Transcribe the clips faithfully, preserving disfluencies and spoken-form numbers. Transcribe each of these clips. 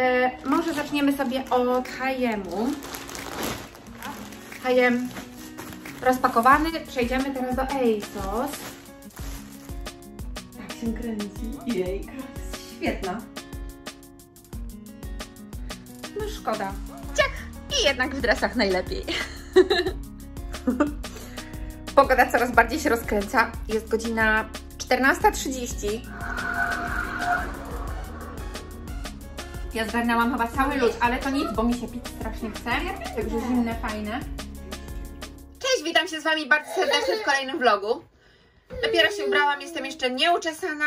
E, może zaczniemy sobie od H and M'u. H and M rozpakowany. Przejdziemy teraz do ASOS. Tak się kręci. Jejka, jest świetna. No szkoda. Ciach! I jednak w dresach najlepiej. Pogoda coraz bardziej się rozkręca. Jest godzina czternasta trzydzieści. Ja zgarnęłam chyba cały lód, ale to nic, bo mi się pić strasznie chce. Także zimne, fajne. Cześć, witam się z Wami bardzo serdecznie w kolejnym vlogu. Dopiero się ubrałam, jestem jeszcze nieuczesana.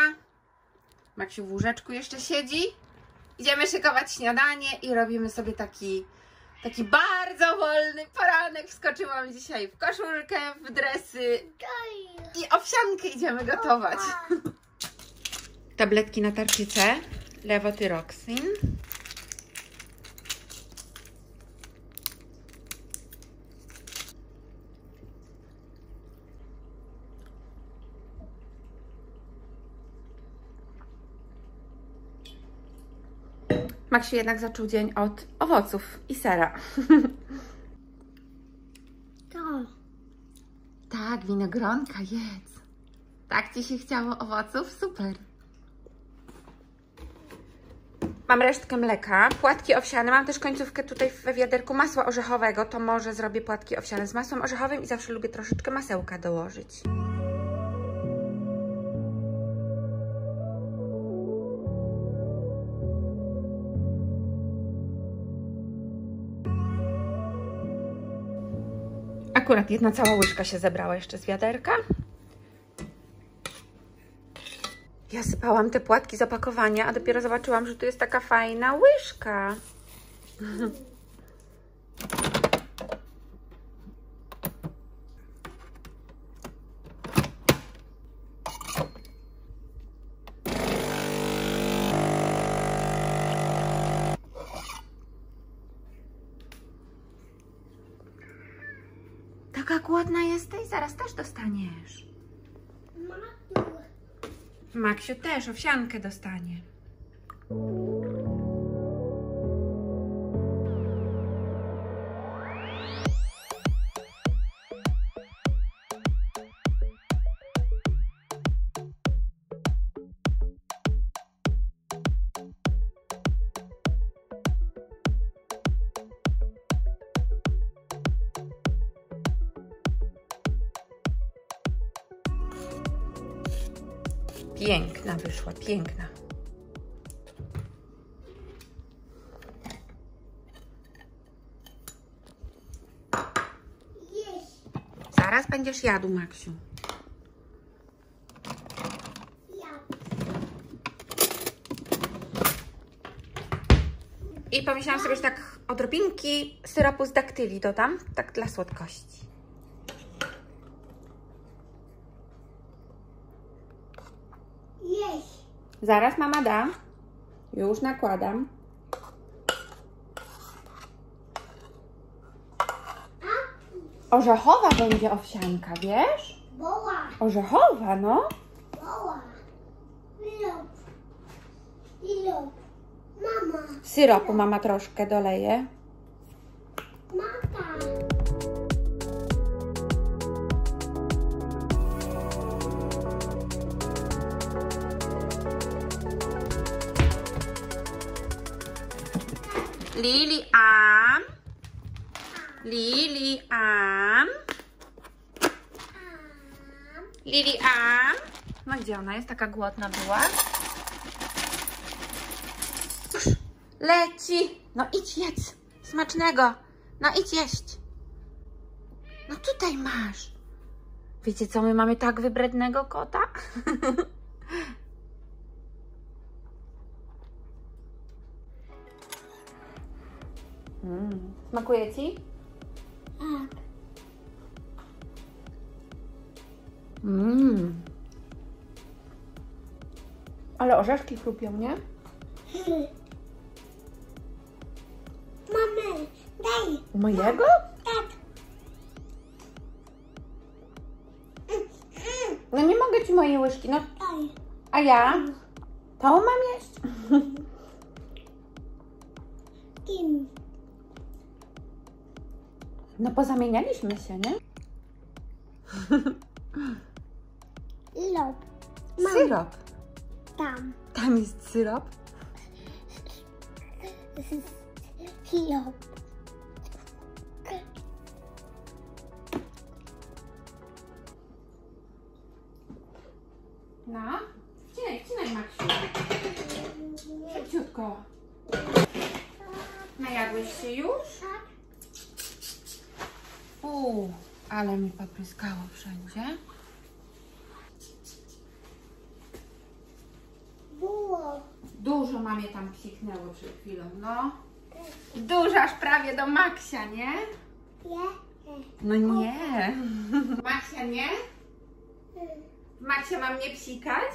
Maksiu w łóżeczku jeszcze siedzi. Idziemy szykować śniadanie i robimy sobie taki, taki bardzo wolny poranek. Wskoczyłam dzisiaj w koszulkę, w dresy i owsiankę idziemy gotować. Tabletki na tarczycę. Lewotyroksin. Maksiu jednak zaczął dzień od owoców i sera. To. Tak, winogronka, jedz. Tak Ci się chciało owoców? Super. Mam resztkę mleka, płatki owsiane, mam też końcówkę tutaj we wiaderku masła orzechowego, to może zrobię płatki owsiane z masłem orzechowym i zawsze lubię troszeczkę masełka dołożyć. Akurat jedna cała łyżka się zebrała jeszcze z wiaderka. Ja sypałam te płatki z opakowania, a dopiero zobaczyłam, że tu jest taka fajna łyżka. Taka głodna jesteś, zaraz też dostaniesz. Maksiu też owsiankę dostanie. Piękna wyszła, piękna. Jeść. Zaraz będziesz jadł, Maksiu. Jadł. I pomyślałam sobie, że tak odrobinki syropu z daktyli dodam, tak dla słodkości. Zaraz mama da. Już nakładam. Orzechowa będzie owsianka, wiesz? Boła. Orzechowa, no. Boła. Syrop. Syrop. Mama. Syropu mama troszkę doleje. Mama. Lilian, Lilian, Lilian. No gdzie ona jest? Taka głodna była. Już leci. No idź jedz. Smacznego. No idź jeść. No tutaj masz. Wiecie co, my mamy tak wybrednego kota? Mm. Smakuje Ci? Tak. Mmm. Ale orzeszki chrupią, nie? Hmm. Mamy, daj. Mojego? Tak. No nie mogę Ci mojej łyżki, no. A ja? To mam jeść? wszystkim. No pozamienialiśmy się, nie? Lop. Mam. Syrop. Tam. Tam jest syrop? Syrop. No. Wcinaj, wcinaj, Maksiu. Szybciutko. Najadłeś się już? Uuu, ale mi popryskało wszędzie. Dużo mamie tam psiknęło przed chwilą, no. Dużo, aż prawie do Maksia, nie? Nie. No nie. Maksia nie? Maksia mam nie psikać?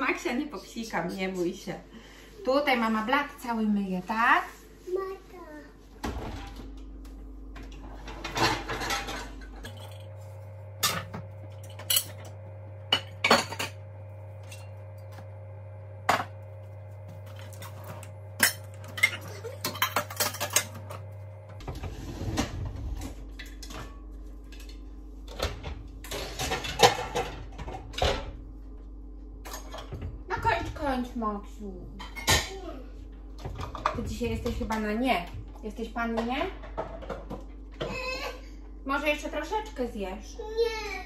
Maksia nie popsikam, nie bój się. Tutaj mama blat cały myje, tak? Maksiu. Ty dzisiaj jesteś chyba na nie. Jesteś pan nie? Może jeszcze troszeczkę zjesz? Nie.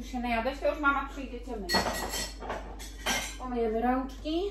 Już się najadłeś, to już mama przyjdzie cię myć. Umyjemy rączki.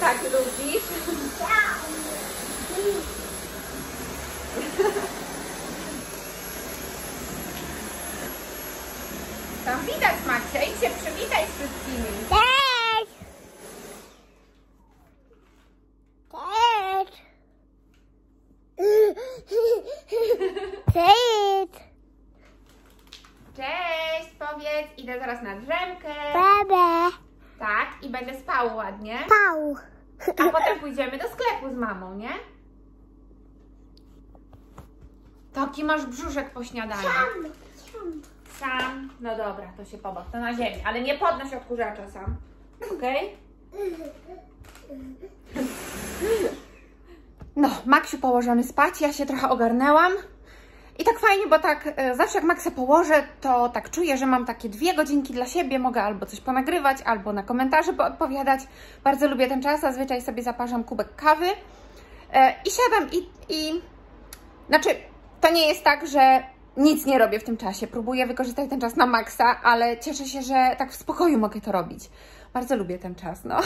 Tak lubisz? Tak. Tam widać, Maksia, idź się przywitaj z wszystkimi. Cześć! Cześć! Cześć! Cześć, powiedz, idę zaraz na drzemkę. Bebe. Tak, i będę spał ładnie. Spał. A potem pójdziemy do sklepu z mamą, nie? Taki masz brzuszek po śniadaniu. Sam, sam. Sam. No dobra, to się pobaw, to na ziemi. Ale nie podnoś odkurzacza sam, okej? Okay? No, Maksiu położony spać, ja się trochę ogarnęłam. I tak fajnie, bo tak zawsze jak Maksa położę, to tak czuję, że mam takie dwie godzinki dla siebie. Mogę albo coś ponagrywać, albo na komentarze odpowiadać. Bardzo lubię ten czas, zazwyczaj sobie zaparzam kubek kawy i siadam i, i... Znaczy, to nie jest tak, że nic nie robię w tym czasie. Próbuję wykorzystać ten czas na Maksa, ale cieszę się, że tak w spokoju mogę to robić. Bardzo lubię ten czas, no.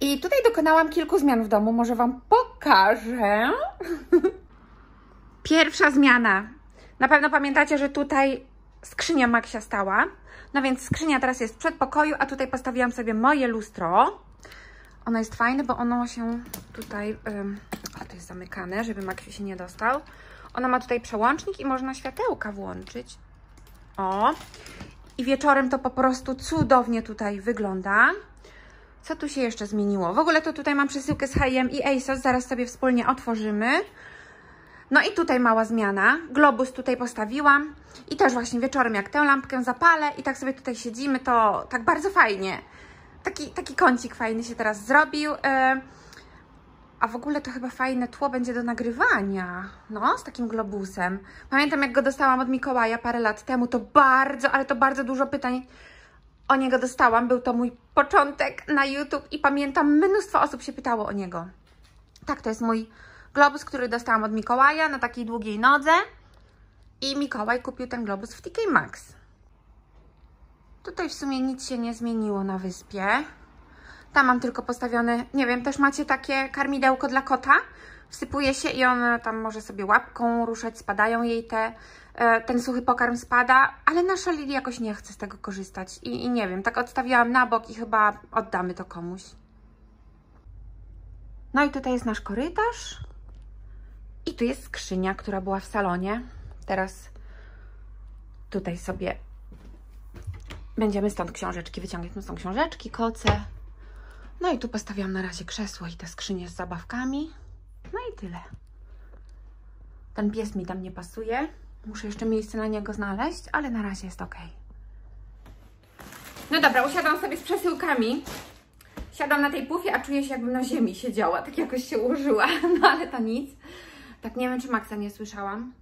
I tutaj dokonałam kilku zmian w domu, może Wam pokażę. Pierwsza zmiana. Na pewno pamiętacie, że tutaj skrzynia Maksia stała. No więc skrzynia teraz jest w przedpokoju, a tutaj postawiłam sobie moje lustro. Ono jest fajne, bo ono się tutaj... Ym, o, to jest zamykane, żeby Maksiu się nie dostał. Ono ma tutaj przełącznik i można światełka włączyć. O! I wieczorem to po prostu cudownie tutaj wygląda. Co tu się jeszcze zmieniło? W ogóle to tutaj mam przesyłkę z H and M i ASOS. Zaraz sobie wspólnie otworzymy. No i tutaj mała zmiana, globus tutaj postawiłam i też właśnie wieczorem jak tę lampkę zapalę i tak sobie tutaj siedzimy, to tak bardzo fajnie. Taki, taki kącik fajny się teraz zrobił, a w ogóle to chyba fajne tło będzie do nagrywania, no z takim globusem. Pamiętam jak go dostałam od Mikołaja parę lat temu, to bardzo, ale to bardzo dużo pytań o niego dostałam. Był to mój początek na YouTube i pamiętam mnóstwo osób się pytało o niego. Tak, to jest mój... globus, który dostałam od Mikołaja na takiej długiej nodze i Mikołaj kupił ten globus w T K Maxx. Tutaj w sumie nic się nie zmieniło na wyspie. Tam mam tylko postawione, nie wiem, też macie takie karmidełko dla kota? wsypuje się i ona tam może sobie łapką ruszać, spadają jej te, ten suchy pokarm spada, ale nasza Lili jakoś nie chce z tego korzystać i, i nie wiem, tak odstawiłam na bok i chyba oddamy to komuś. No i tutaj jest nasz korytarz i tu jest skrzynia, która była w salonie. Teraz tutaj sobie będziemy stąd książeczki wyciągać, no są książeczki, koce. No i tu postawiłam na razie krzesło i te skrzynie z zabawkami. No i tyle. Ten pies mi tam nie pasuje. Muszę jeszcze miejsce na niego znaleźć, ale na razie jest ok. No dobra, usiadłam sobie z przesyłkami. Siadam na tej pufie, a czuję się jakbym na ziemi siedziała. Tak jakoś się ułożyła, no ale to nic. Tak, nie wiem, czy Maxa nie słyszałam.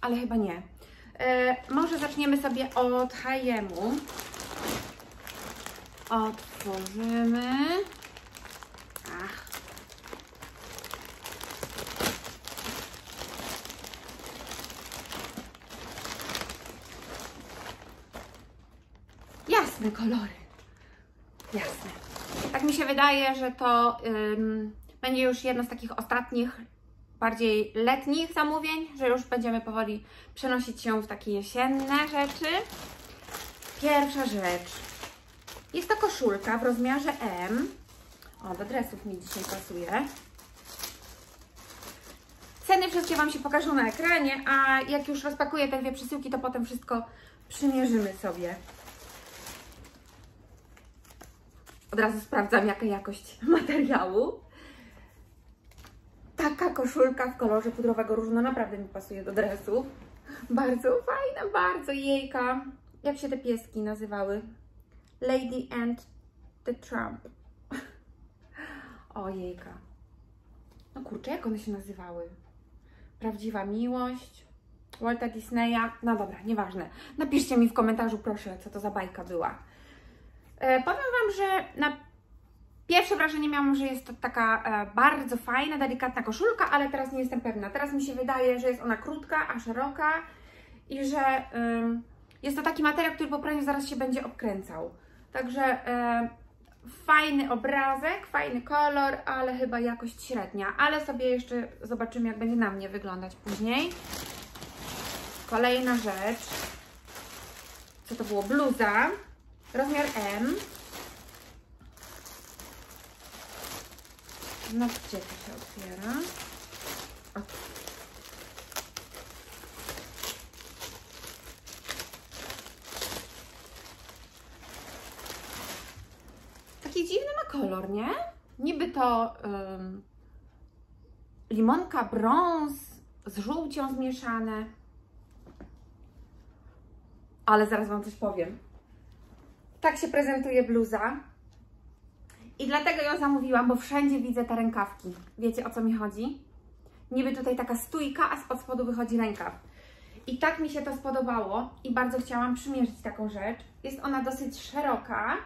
Ale chyba nie. Yy, może zaczniemy sobie od H and M'u. Otworzymy. Ach. Jasne kolory. Jasne. Tak mi się wydaje, że to ym, będzie już jedno z takich ostatnich, bardziej letnich zamówień, że już będziemy powoli przenosić się w takie jesienne rzeczy. Pierwsza rzecz. Jest to koszulka w rozmiarze M. O, do dresów mi dzisiaj pasuje. Ceny wszystkie Wam się pokażą na ekranie, a jak już rozpakuję te dwie przesyłki, to potem wszystko przymierzymy sobie. Od razu sprawdzam, jaka jakość materiału. Taka koszulka w kolorze pudrowego różu, no naprawdę mi pasuje do dresów. Bardzo fajna, bardzo jejka. Jak się te pieski nazywały? Lady and the Tramp. Ojejka. No kurczę, jak one się nazywały? Prawdziwa miłość, Walta Disneya. No dobra, nieważne. Napiszcie mi w komentarzu, proszę, co to za bajka była. E, powiem Wam, że na pierwsze wrażenie miałam, że jest to taka e, bardzo fajna, delikatna koszulka, ale teraz nie jestem pewna. Teraz mi się wydaje, że jest ona krótka, a szeroka i że y, jest to taki materiał, który po praniu zaraz się będzie obkręcał. Także e, fajny obrazek, fajny kolor, ale chyba jakość średnia. Ale sobie jeszcze zobaczymy, jak będzie na mnie wyglądać później. Kolejna rzecz. Co to było? Bluza. Rozmiar M. No gdzie to się otwiera? O. Dziwny ma kolor, nie? Niby to ym, limonka, brąz z żółcią zmieszane. Ale zaraz Wam coś powiem. Tak się prezentuje bluza. I dlatego ją zamówiłam, bo wszędzie widzę te rękawki. Wiecie, o co mi chodzi? Niby tutaj taka stójka, a spod spodu wychodzi rękaw. I tak mi się to spodobało i bardzo chciałam przymierzyć taką rzecz. Jest ona dosyć szeroka.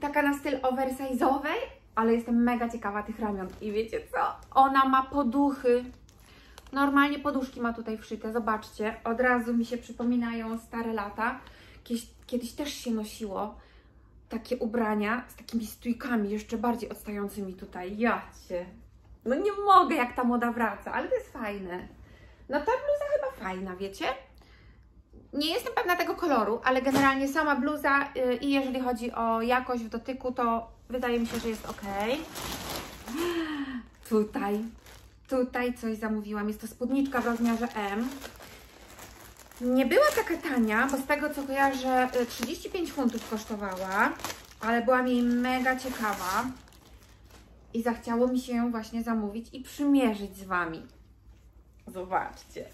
Taka na styl oversize'owej, ale jestem mega ciekawa tych ramion. I wiecie co? Ona ma poduchy. Normalnie poduszki ma tutaj wszyte, zobaczcie. Od razu mi się przypominają stare lata. Kiedyś, kiedyś też się nosiło takie ubrania z takimi stójkami jeszcze bardziej odstającymi tutaj. Jacie. No nie mogę, jak ta moda wraca, ale to jest fajne. No ta bluza chyba fajna, wiecie? Nie jestem pewna tego koloru, ale generalnie sama bluza i jeżeli chodzi o jakość w dotyku, to wydaje mi się, że jest ok. Tutaj, tutaj coś zamówiłam. Jest to spódniczka w rozmiarze M. Nie była taka tania, bo z tego co kojarzę trzydzieści pięć funtów kosztowała, ale byłam jej mega ciekawa i zachciało mi się ją właśnie zamówić i przymierzyć z Wami. Zobaczcie.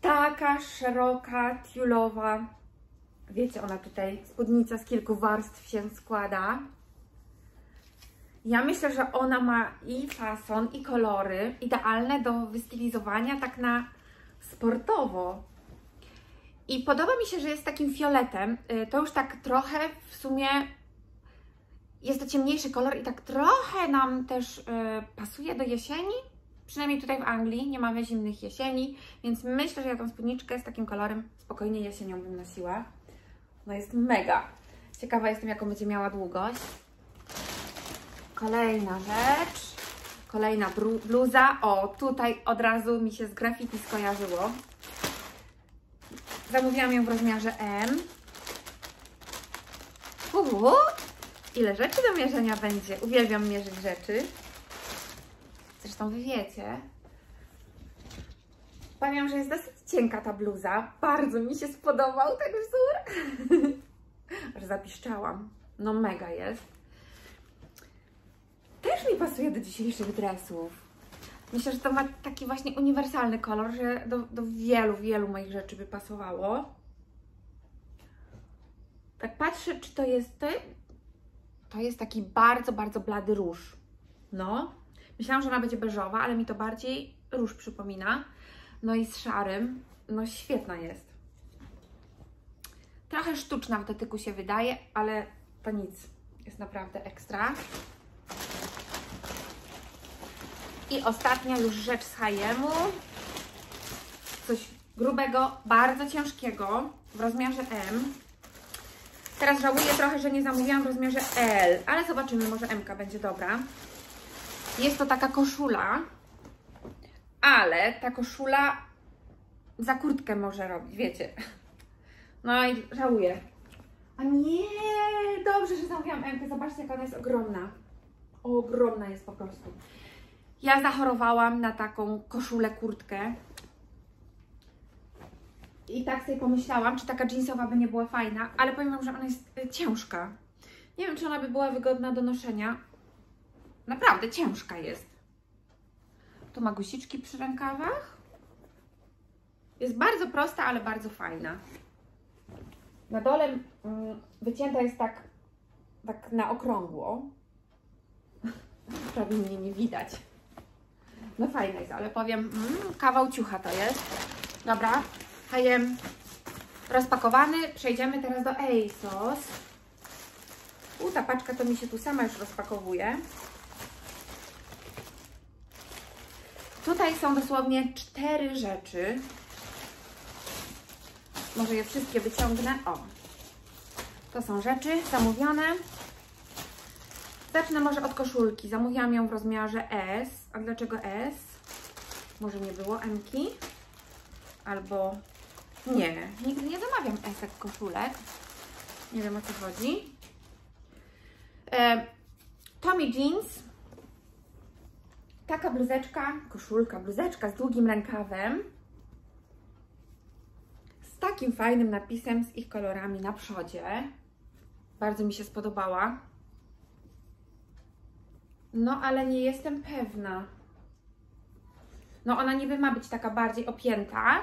Taka szeroka, tiulowa. Wiecie, ona tutaj, spódnica z kilku warstw się składa. Ja myślę, że ona ma i fason, i kolory idealne do wystylizowania tak na sportowo. I podoba mi się, że jest takim fioletem. To już tak trochę w sumie jest to ciemniejszy kolor i tak trochę nam też yy, pasuje do jesieni. Przynajmniej tutaj w Anglii nie mamy zimnych jesieni, więc myślę, że ja tą spódniczkę z takim kolorem spokojnie jesienią bym nosiła. No jest mega. Ciekawa jestem, jaką będzie miała długość. Kolejna rzecz. Kolejna bluza. O, tutaj od razu mi się z grafiki skojarzyło. Zamówiłam ją w rozmiarze M. Uhu, ile rzeczy do mierzenia będzie. Uwielbiam mierzyć rzeczy. Zresztą wy wiecie. Powiem, że jest dosyć cienka ta bluza. Bardzo mi się spodobał ten wzór. Aż zapiszczałam. No mega jest. Też mi pasuje do dzisiejszych dresów. Myślę, że to ma taki właśnie uniwersalny kolor, że do, do wielu, wielu moich rzeczy by pasowało. Tak patrzę, czy to jest ty? To jest taki bardzo, bardzo blady róż. No. Myślałam, że ona będzie beżowa, ale mi to bardziej róż przypomina. No i z szarym. No świetna jest. Trochę sztuczna w dotyku się wydaje, ale to nic. Jest naprawdę ekstra. I ostatnia już rzecz z H and M-u. Coś grubego, bardzo ciężkiego w rozmiarze M. Teraz żałuję trochę, że nie zamówiłam w rozmiarze L, ale zobaczymy, może M-ka będzie dobra. Jest to taka koszula, ale ta koszula za kurtkę może robić, wiecie. No i żałuję. A nie, dobrze, że zamówiłam M-kę. Zobaczcie, jaka ona jest ogromna. Ogromna jest po prostu. Ja zachorowałam na taką koszulę, kurtkę. I tak sobie pomyślałam, czy taka jeansowa by nie była fajna, ale powiem wam, że ona jest ciężka. Nie wiem, czy ona by była wygodna do noszenia. Naprawdę ciężka jest. Tu ma guziczki przy rękawach. Jest bardzo prosta, ale bardzo fajna. Na dole wycięta jest tak, tak na okrągło. Prawie mnie nie widać. No fajna jest, ale powiem, mm, kawał ciucha to jest. Dobra. H and M rozpakowany. Przejdziemy teraz do ASOS. U, ta paczka to mi się tu sama już rozpakowuje. Tutaj są dosłownie cztery rzeczy. Może je wszystkie wyciągnę. O, to są rzeczy zamówione. Zacznę może od koszulki. Zamówiłam ją w rozmiarze S. A dlaczego S? Może nie było M-ki? Albo... Nie, nigdy nie zamawiam esek koszulek. Nie wiem, o co chodzi. E, Tommy Jeans. Taka bluzeczka, koszulka, bluzeczka z długim rękawem. Z takim fajnym napisem, z ich kolorami na przodzie. Bardzo mi się spodobała. No, ale nie jestem pewna. No, ona niby ma być taka bardziej opięta.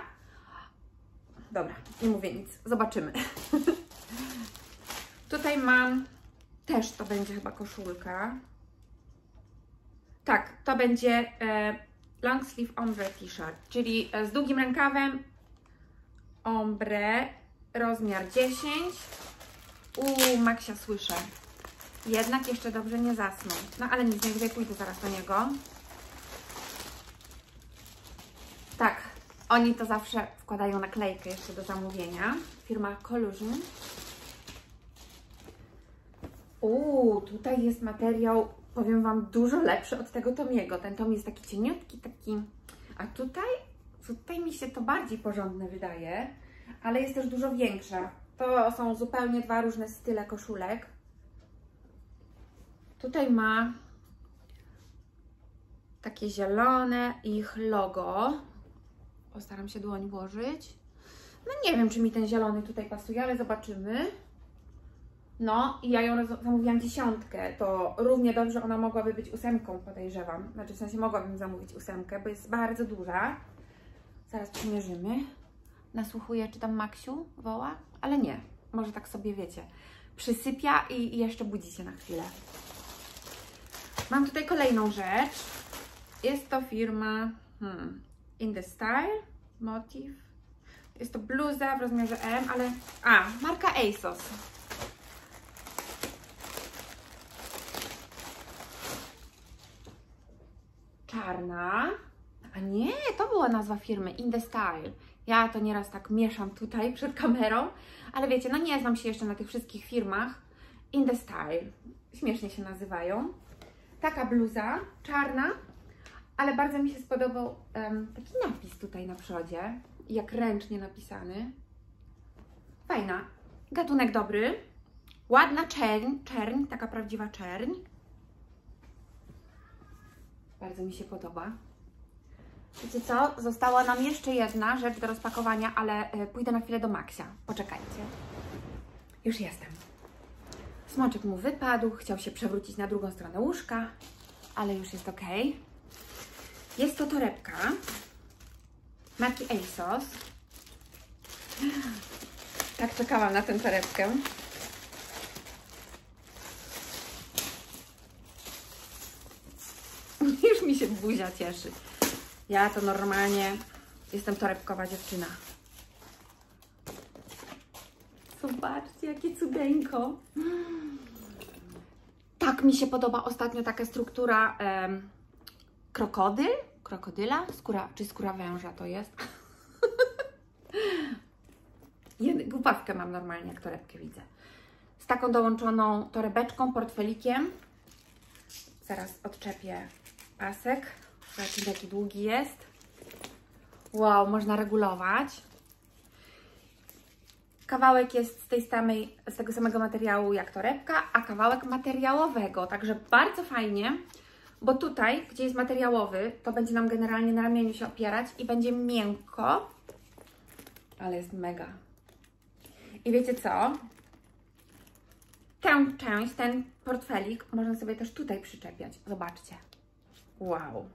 Dobra, nie mówię nic. Zobaczymy. Tutaj mam... Też to będzie chyba koszulka. Tak, to będzie e, long sleeve ombre t-shirt, czyli z długim rękawem ombre, rozmiar dziesięć. Uuu, Maksia, słyszę. Jednak jeszcze dobrze nie zasnął. No, ale nic, najwyżej pójdę zaraz do niego. Tak, oni to zawsze wkładają naklejkę jeszcze do zamówienia. Firma Collusion. Uuu, tutaj jest materiał, powiem wam, dużo lepszy od tego Tomiego. Ten Tom jest taki cieniutki, taki... A tutaj, tutaj mi się to bardziej porządne wydaje, ale jest też dużo większa. To są zupełnie dwa różne style koszulek. Tutaj ma takie zielone ich logo. Postaram się dłoń włożyć. No nie wiem, czy mi ten zielony tutaj pasuje, ale zobaczymy. No i ja ją zamówiłam dziesiątkę, to równie dobrze ona mogłaby być ósemką, podejrzewam. Znaczy w sensie mogłabym zamówić ósemkę, bo jest bardzo duża. Zaraz przymierzymy. Nasłuchuję, czy tam Maksiu woła, ale nie. Może tak sobie, wiecie, przysypia i, i jeszcze budzi się na chwilę. Mam tutaj kolejną rzecz. Jest to firma hmm, In The Style, motyw. Jest to bluza w rozmiarze M, ale... A, marka ASOS. Czarna. A nie, to była nazwa firmy, In The Style. Ja to nieraz tak mieszam tutaj przed kamerą, ale wiecie, no nie znam się jeszcze na tych wszystkich firmach. In The Style. Śmiesznie się nazywają. taka bluza, czarna, ale bardzo mi się spodobał um, taki napis tutaj na przodzie, jak ręcznie napisany. Fajna, gatunek dobry, ładna czerń, czerń, taka prawdziwa czerń. Bardzo mi się podoba. Wiecie co? Została nam jeszcze jedna rzecz do rozpakowania, ale pójdę na chwilę do Maxia. Poczekajcie. Już jestem. Smoczek mu wypadł, chciał się przewrócić na drugą stronę łóżka, ale już jest ok. Jest to torebka marki ASOS. Tak czekałam na tę torebkę. Już mi się buzia cieszy. Ja to normalnie jestem torebkowa dziewczyna. Zobaczcie, jakie cudeńko. Tak mi się podoba ostatnio taka struktura em, krokodyl, krokodyla, skóra, czy skóra węża to jest. Głupawkę mam normalnie, jak torebkę widzę. Z taką dołączoną torebeczką, portfelikiem. Zaraz odczepię pasek. Zobaczcie, jaki długi jest. Wow, można regulować. Kawałek jest z tej samej, z tego samego materiału jak torebka, a kawałek materiałowego. Także bardzo fajnie, bo tutaj, gdzie jest materiałowy, to będzie nam generalnie na ramieniu się opierać i będzie miękko, ale jest mega. I wiecie co? Tę część, ten portfelik można sobie też tutaj przyczepiać. Zobaczcie. Wow.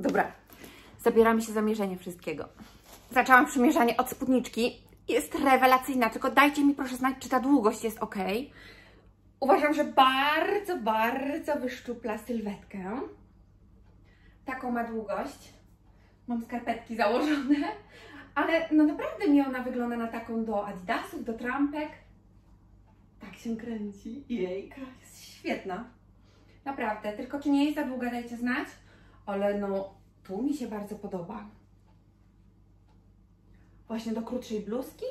Dobra, zabieramy się za mierzenie wszystkiego. Zaczęłam przymierzanie od spódniczki. Jest rewelacyjna, tylko dajcie mi proszę znać, czy ta długość jest ok. Uważam, że bardzo, bardzo wyszczupla sylwetkę. Taką ma długość. Mam skarpetki założone, ale no naprawdę mi ona wygląda na taką do adidasów, do trampek. Tak się kręci. Jejka, jest świetna. Naprawdę, tylko czy nie jest za długa, dajcie znać. Ale no, tu mi się bardzo podoba. Właśnie do krótszej bluzki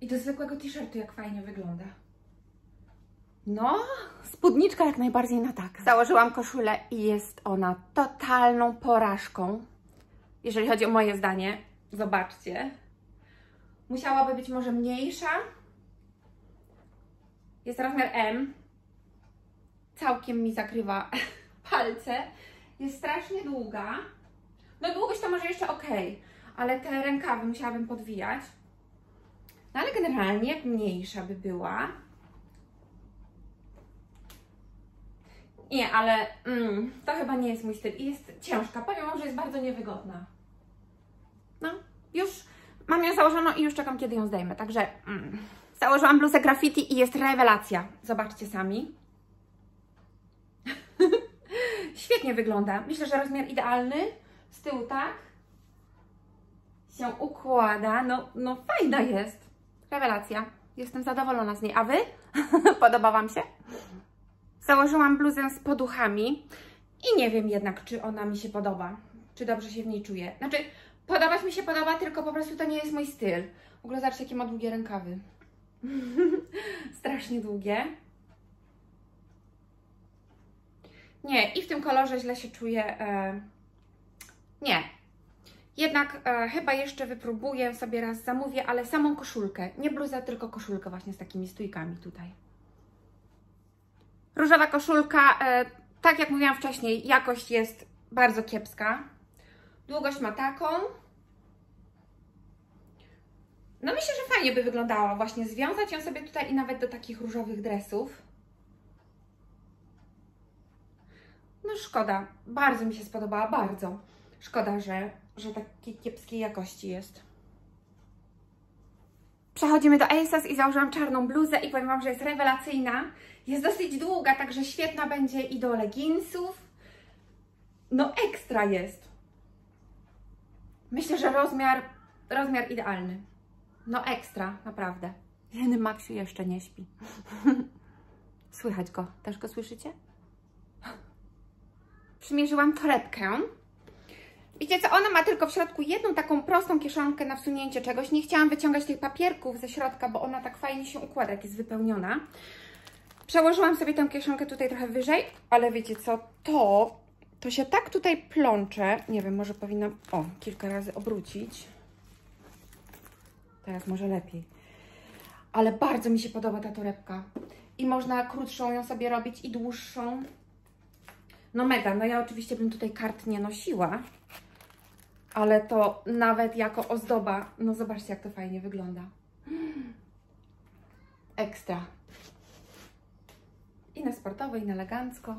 i do zwykłego t-shirtu, jak fajnie wygląda. No, spódniczka jak najbardziej na tak. Założyłam koszulę i jest ona totalną porażką, jeżeli chodzi o moje zdanie. Zobaczcie. Musiałaby być może mniejsza. Jest rozmiar M. Całkiem mi zakrywa palce. Jest strasznie długa. No długość to może jeszcze ok, ale te rękawy musiałabym podwijać. No ale generalnie jak mniejsza by była. Nie, ale mm, to chyba nie jest mój styl. I jest ciężka, powiem wam, że jest bardzo niewygodna. No, już mam ją założoną i już czekam, kiedy ją zdejmę. Także mm, założyłam bluzę graffiti i jest rewelacja. Zobaczcie sami. Świetnie wygląda. Myślę, że rozmiar idealny. Z tyłu tak się układa. No, no fajna jest. Rewelacja. Jestem zadowolona z niej. A Wy? Podoba Wam się? Założyłam bluzę z poduchami i nie wiem jednak, czy ona mi się podoba. Czy dobrze się w niej czuję. Znaczy, podobać mi się podoba, tylko po prostu to nie jest mój styl. W ogóle zobaczcie, jakie ma długie rękawy. Strasznie długie. Nie, i w tym kolorze źle się czuję. E... Nie. Jednak e, chyba jeszcze wypróbuję, sobie raz zamówię, ale samą koszulkę. Nie bluzę, tylko koszulkę właśnie z takimi stójkami tutaj. Różowa koszulka, e, tak jak mówiłam wcześniej, jakość jest bardzo kiepska. Długość ma taką. No myślę, że fajnie by wyglądała właśnie związać ją sobie tutaj i nawet do takich różowych dresów. No szkoda, bardzo mi się spodobała, bardzo. Szkoda, że, że takiej kiepskiej jakości jest. Przechodzimy do ASOS i założyłam czarną bluzę i powiem Wam, że jest rewelacyjna. Jest dosyć długa, także świetna będzie i do leginsów. No ekstra jest. Myślę, że rozmiar, rozmiar idealny. No ekstra, naprawdę. Jeden Maksiu jeszcze nie śpi. Słychać go, też go słyszycie? Przymierzyłam torebkę. Wiecie co, ona ma tylko w środku jedną taką prostą kieszonkę na wsunięcie czegoś. Nie chciałam wyciągać tych papierków ze środka, bo ona tak fajnie się układa, jak jest wypełniona. Przełożyłam sobie tę kieszonkę tutaj trochę wyżej, ale wiecie co, to, to się tak tutaj plącze, nie wiem, może powinnam, o, kilka razy obrócić, teraz może lepiej, ale bardzo mi się podoba ta torebka i można krótszą ją sobie robić i dłuższą, no mega, no ja oczywiście bym tutaj kart nie nosiła, ale to nawet jako ozdoba, no zobaczcie jak to fajnie wygląda, ekstra. I na sportowo, i na elegancko.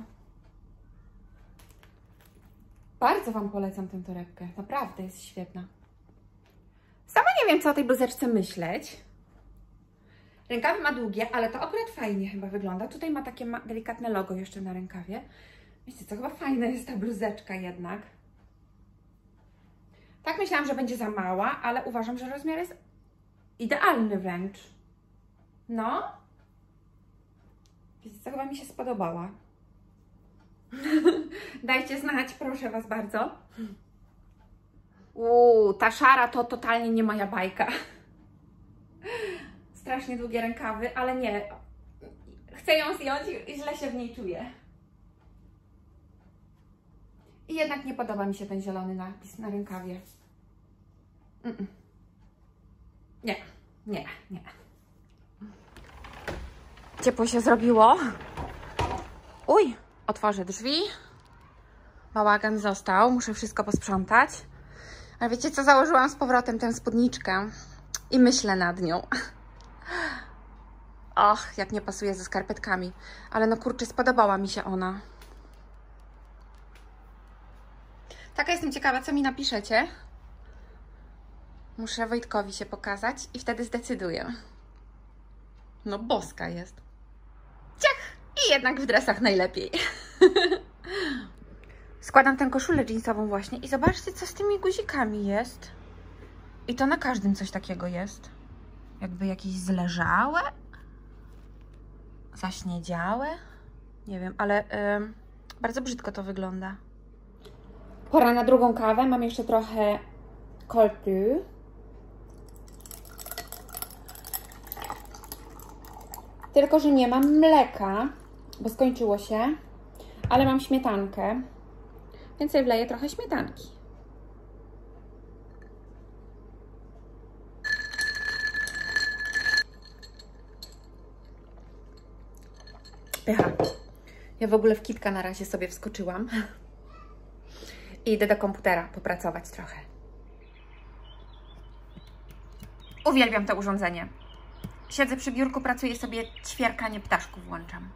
Bardzo Wam polecam tę torebkę. Naprawdę jest świetna. Sama nie wiem, co o tej bluzeczce myśleć. Rękawy ma długie, ale to akurat fajnie chyba wygląda. Tutaj ma takie delikatne logo jeszcze na rękawie. Wiecie co, chyba fajna jest ta bluzeczka jednak. Tak myślałam, że będzie za mała, ale uważam, że rozmiar jest idealny wręcz. No. Wiecie co, chyba mi się spodobała. Dajcie znać, proszę Was bardzo. Uuu, ta szara to totalnie nie moja bajka. Strasznie długie rękawy, ale nie. Chcę ją zdjąć i źle się w niej czuję. I jednak nie podoba mi się ten zielony napis na rękawie. Mm-mm. Nie, nie, nie. Ciepło się zrobiło. Uj, otworzę drzwi. Bałagan został, muszę wszystko posprzątać. Ale wiecie co, założyłam z powrotem tę spódniczkę i myślę nad nią. Och, jak nie pasuje ze skarpetkami. Ale no kurczę, spodobała mi się ona. Taka jestem ciekawa, co mi napiszecie. Muszę Wojtkowi się pokazać i wtedy zdecyduję. No boska jest. Ciach! I jednak w dresach najlepiej. Składam tę koszulę jeansową właśnie i zobaczcie, co z tymi guzikami jest. I to na każdym coś takiego jest. Jakby jakieś zleżałe. Zaśniedziałe. Nie wiem, ale yy, bardzo brzydko to wygląda. Pora na drugą kawę. Mam jeszcze trochę cold brew. Tylko że nie mam mleka, bo skończyło się, ale mam śmietankę, więc sobie wleję trochę śmietanki. Pycha. Ja w ogóle w kitka na razie sobie wskoczyłam i idę do komputera popracować trochę. Uwielbiam to urządzenie. Siedzę przy biurku, pracuję sobie, ćwierkanie ptaszków włączam.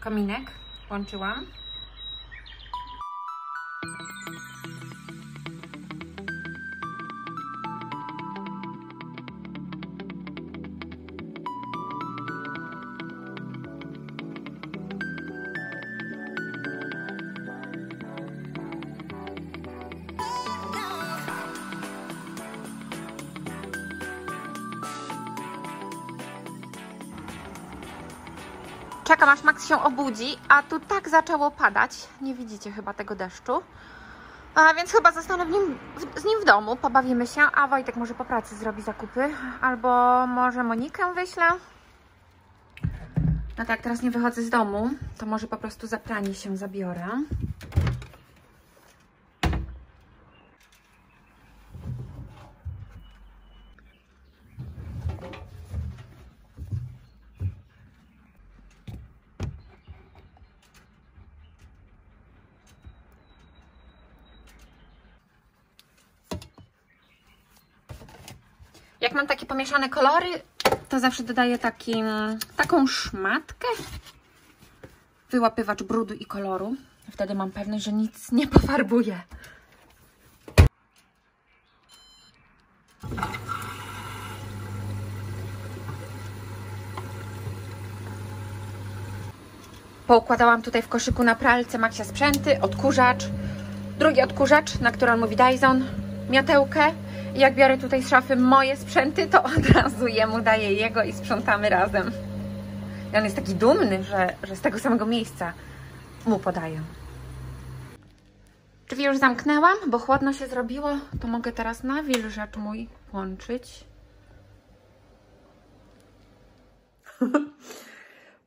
Kominek włączyłam. Czekam, aż Max się obudzi, a tu tak zaczęło padać. Nie widzicie chyba tego deszczu. A więc chyba zostanę w nim, w, z nim w domu, pobawimy się, a Wojtek może po pracy zrobi zakupy. Albo może Monikę wyślę. No tak, teraz nie wychodzę z domu, to może po prostu za pranie się zabiorę. Jak mam takie pomieszane kolory, to zawsze dodaję taki, taką szmatkę, wyłapywacz brudu i koloru. Wtedy mam pewność, że nic nie pofarbuję. Poukładałam tutaj w koszyku na pralce Maxia sprzęty, odkurzacz, drugi odkurzacz, na który on mówi Dyson, miotełkę. Jak biorę tutaj z szafy moje sprzęty, to od razu jemu daję jego i sprzątamy razem. I on jest taki dumny, że, że z tego samego miejsca mu podaję. Drzwi już zamknęłam, bo chłodno się zrobiło, to mogę teraz nawilżacz mój włączyć.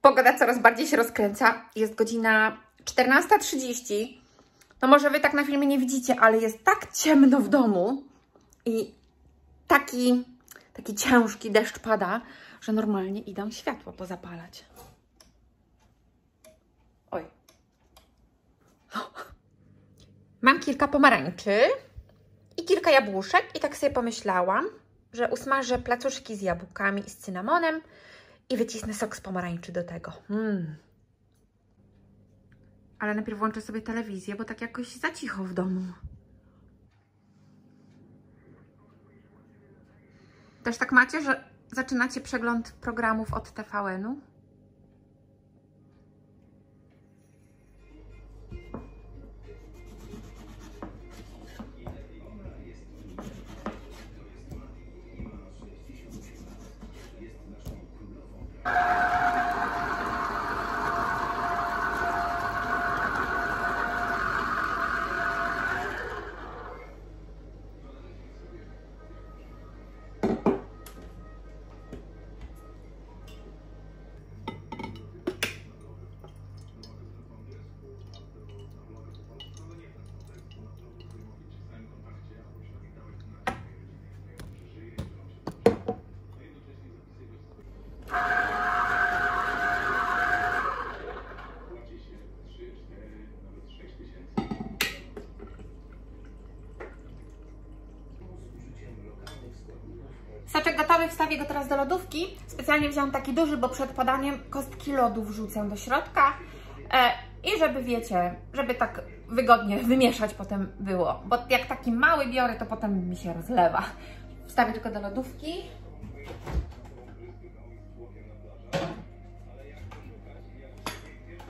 Pogoda coraz bardziej się rozkręca. Jest godzina czternasta trzydzieści. No może Wy tak na filmie nie widzicie, ale jest tak ciemno w domu i taki, taki ciężki deszcz pada, że normalnie idę światło pozapalać. Oj. No. Mam kilka pomarańczy i kilka jabłuszek i tak sobie pomyślałam, że usmażę placuszki z jabłkami i z cynamonem i wycisnę sok z pomarańczy do tego. Mm. Ale najpierw włączę sobie telewizję, bo tak jakoś za cicho w domu. Też tak macie, że zaczynacie przegląd programów od T V N-u? Soczek gotowy, wstawię go teraz do lodówki. Specjalnie wziąłam taki duży, bo przed podaniem kostki lodu wrzucę do środka e, i żeby, wiecie, żeby tak wygodnie wymieszać potem było, bo jak taki mały biorę, to potem mi się rozlewa. Wstawię tylko do lodówki.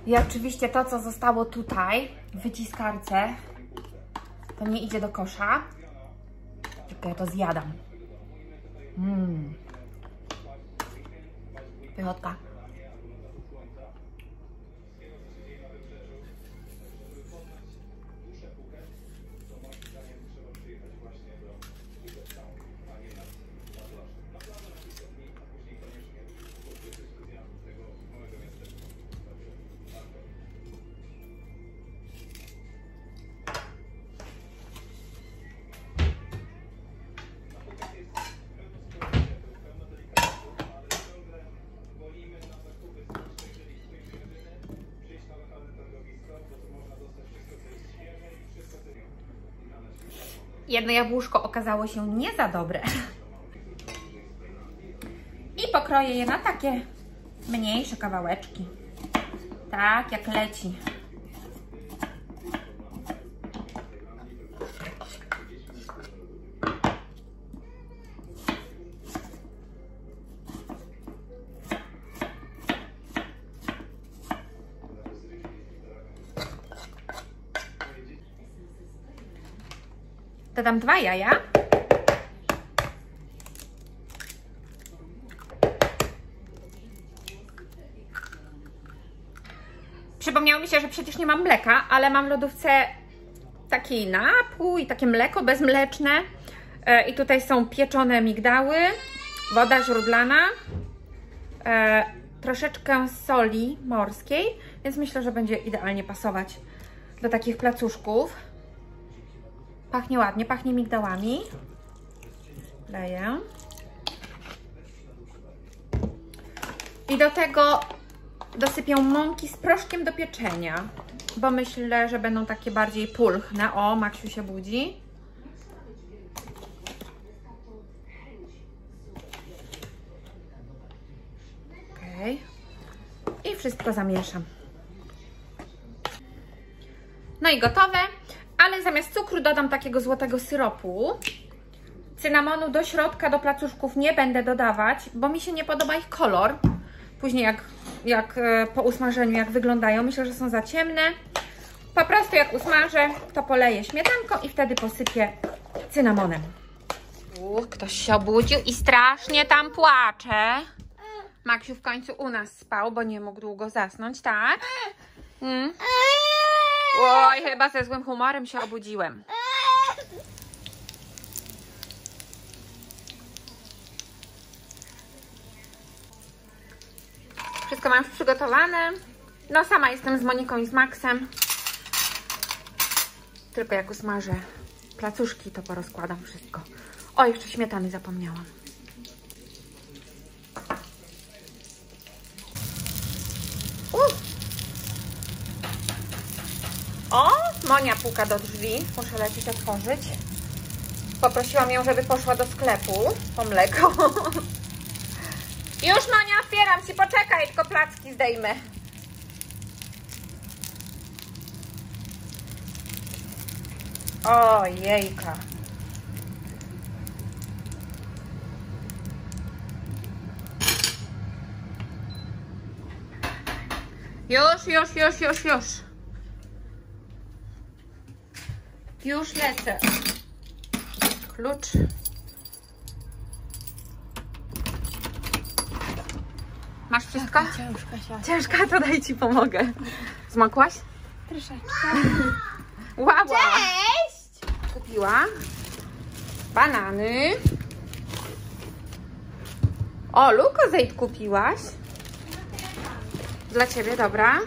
I oczywiście to, co zostało tutaj w wyciskarce, to nie idzie do kosza, tylko ja to zjadam. Mmm. Pychotka. Jedno jabłuszko okazało się nie za dobre. I pokroję je na takie mniejsze kawałeczki. Tak jak leci. Dodam dwa jaja. Przypomniało mi się, że przecież nie mam mleka, ale mam w lodówce taki napój, takie mleko bezmleczne. I tutaj są pieczone migdały, woda źródlana, troszeczkę soli morskiej, więc myślę, że będzie idealnie pasować do takich placuszków. Pachnie ładnie, pachnie migdałami. Leję. I do tego dosypię mąki z proszkiem do pieczenia, bo myślę, że będą takie bardziej pulchne. O, Maksiu się budzi. Okej. Okay. I wszystko zamieszam. No i gotowe. Ale zamiast cukru dodam takiego złotego syropu. Cynamonu do środka, do placuszków nie będę dodawać, bo mi się nie podoba ich kolor. Później jak, jak po usmażeniu, jak wyglądają, myślę, że są za ciemne. Po prostu jak usmażę, to poleję śmietanką i wtedy posypię cynamonem. Uch, ktoś się obudził i strasznie tam płacze. Maksiu w końcu u nas spał, bo nie mógł długo zasnąć, tak? Mm. Oj, chyba ze złym humorem się obudziłem. Wszystko mam już przygotowane. No sama jestem z Moniką i z Maxem. Tylko jak usmażę placuszki, to porozkładam wszystko. O, jeszcze śmietany zapomniałam. Uf. O, Monia puka do drzwi. Muszę lecieć otworzyć. Poprosiłam ją, żeby poszła do sklepu po mleko. Już, Monia, otwieram ci, poczekaj, tylko placki zdejmę. Ojejka. Już, już, już, już, już. Już lecę. Klucz. Masz wszystko? Taka ciężka, siatka. Ciężka, to daj ci pomogę. Zmokłaś? Troszeczkę. Wow. Cześć! Kupiła banany. O, Lucozade kupiłaś. Dla ciebie, dobra.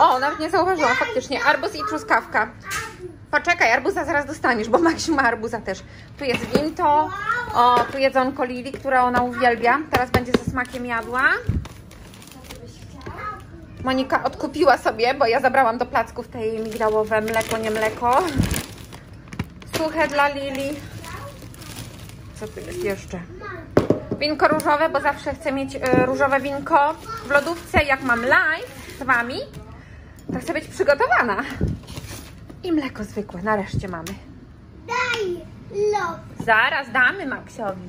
O, nawet nie zauważyłam, faktycznie. Arbuz i truskawka. Poczekaj, arbuza zaraz dostaniesz, bo Maksiu ma arbuza też. Tu jest winto. O, tu jedzonko Lili, które ona uwielbia. Teraz będzie ze smakiem jadła. Monika odkupiła sobie, bo ja zabrałam do placków tej migdałowe mleko, nie mleko. Suche dla Lili. Co tu jest jeszcze? Winko różowe, bo zawsze chcę mieć różowe winko w lodówce. Jak mam live z wami, to chcę być przygotowana. I mleko zwykłe, nareszcie mamy. Daj lody. Zaraz damy Maxowi.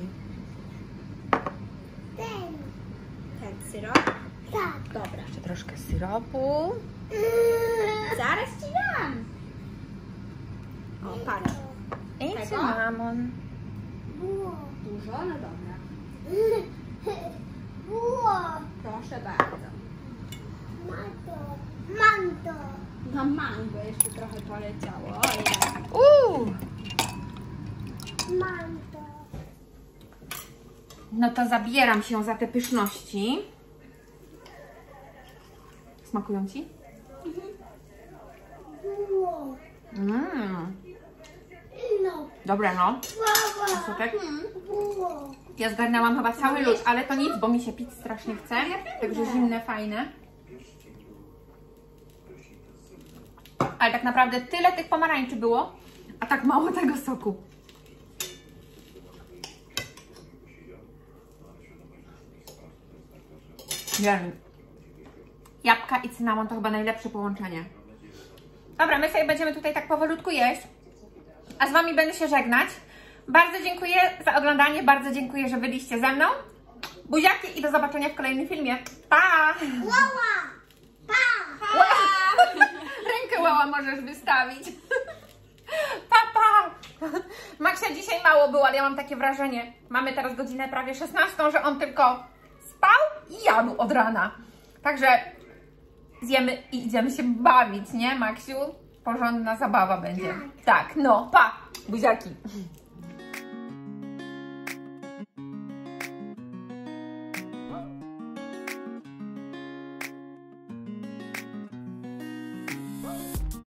Ten. Ten syrop? Tak. Dobra, jeszcze troszkę syropu. Yy. Zaraz ci dam. O, patrz. I cynamon. Dużo? No dobra. Było. Proszę bardzo. Mango. Mango. No mango jeszcze trochę poleciało. Uuu. Mango. No to zabieram się za te pyszności. Smakują ci? Mmm. Dobre, no. Ja zgarnęłam chyba cały lód, ale to nic, bo mi się pić strasznie chce. Także zimne, fajne. Ale tak naprawdę tyle tych pomarańczy było, a tak mało tego soku. Wiem. Jabłka i cynamon to chyba najlepsze połączenie. Dobra, my sobie będziemy tutaj tak powolutku jeść, a z wami będę się żegnać. Bardzo dziękuję za oglądanie, bardzo dziękuję, że byliście ze mną. Buziaki i do zobaczenia w kolejnym filmie. Pa! Łała! Pa! Pa! Rękę łała możesz wystawić. Papa! Pa. Maksia dzisiaj mało było, ale ja mam takie wrażenie. Mamy teraz godzinę prawie szesnastą, że on tylko spał i jadł od rana. Także zjemy i idziemy się bawić, nie, Maksiu? Porządna zabawa będzie. Tak, no, pa! Buziaki!